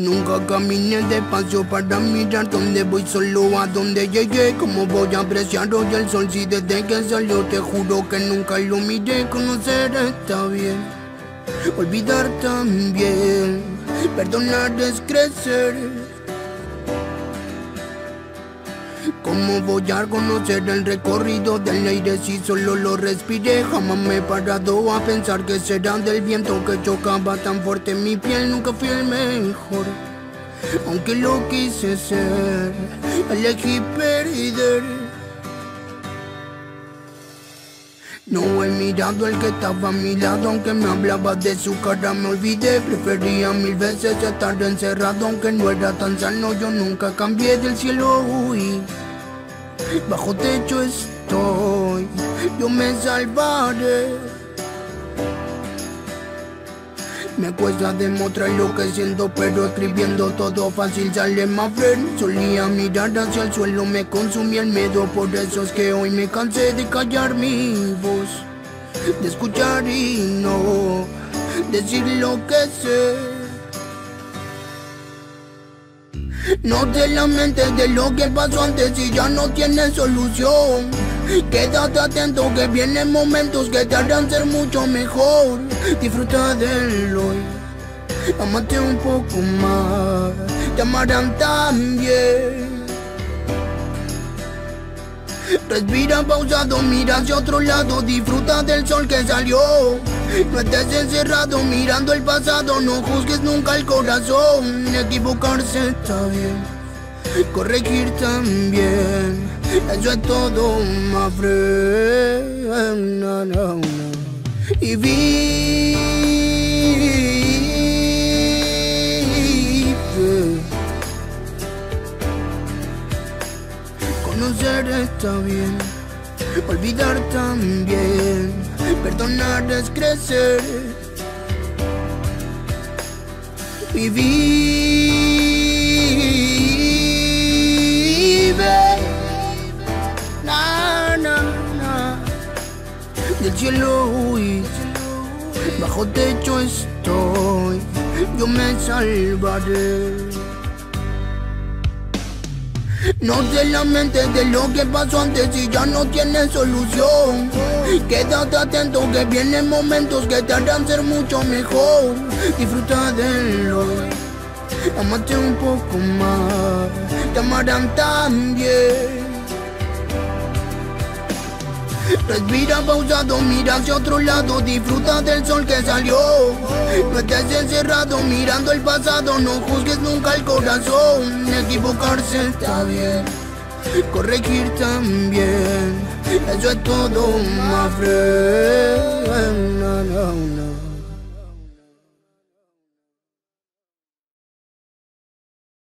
Nunca caminé despacio para mirar dónde voy, solo a dónde llegué. Cómo voy a apreciar hoy el sol si desde que salió, te juro que nunca lo miré. Conocer está bien, olvidar también, perdonar es crecer. ¿Cómo voy a conocer el recorrido del aire si solo lo respiré? Jamás me he parado a pensar que será del viento que chocaba tan fuerte en mi piel. Nunca fui el mejor, aunque lo quise ser, elegí perder. No he mirado al que estaba a mi lado, aunque me hablaba de su cara me olvidé. Prefería mil veces estar encerrado, aunque no era tan sano. Yo nunca cambié, del cielo huí, bajo techo estoy, yo me salvaré. Me cuesta demostrar lo que siento, pero escribiendo todo fácil sale más bien. Solía mirar hacia el suelo, me consumía el miedo, por eso es que hoy me cansé de callar mi voz, de escuchar y no decir lo que sé. No te lamentes de lo que pasó antes si ya no tienes solución. Quédate atento que vienen momentos que te harán ser mucho mejor. Disfruta del hoy, amate un poco más, te amarán también. Respira pausado, mira hacia otro lado, disfruta del sol que salió. No estés encerrado mirando el pasado, no juzgues nunca el corazón. Equivocarse está bien, corregir también, eso es todo, my friend. No, no, no. Y vive. Conocer está bien, olvidar también, perdonar es crecer. Y del cielo huí, bajo techo estoy, yo me salvaré. No te lamentes de lo que pasó antes si ya no tienes solución. Quédate atento que vienen momentos que te harán ser mucho mejor. Disfruta del hoy, amate un poco más, te amarán también. Respira pausado, mira hacia otro lado, disfruta del sol que salió. No estés encerrado mirando el pasado, no juzgues nunca el corazón. Equivocarse está bien, corregir también, eso es todo, my friend. No, no, no.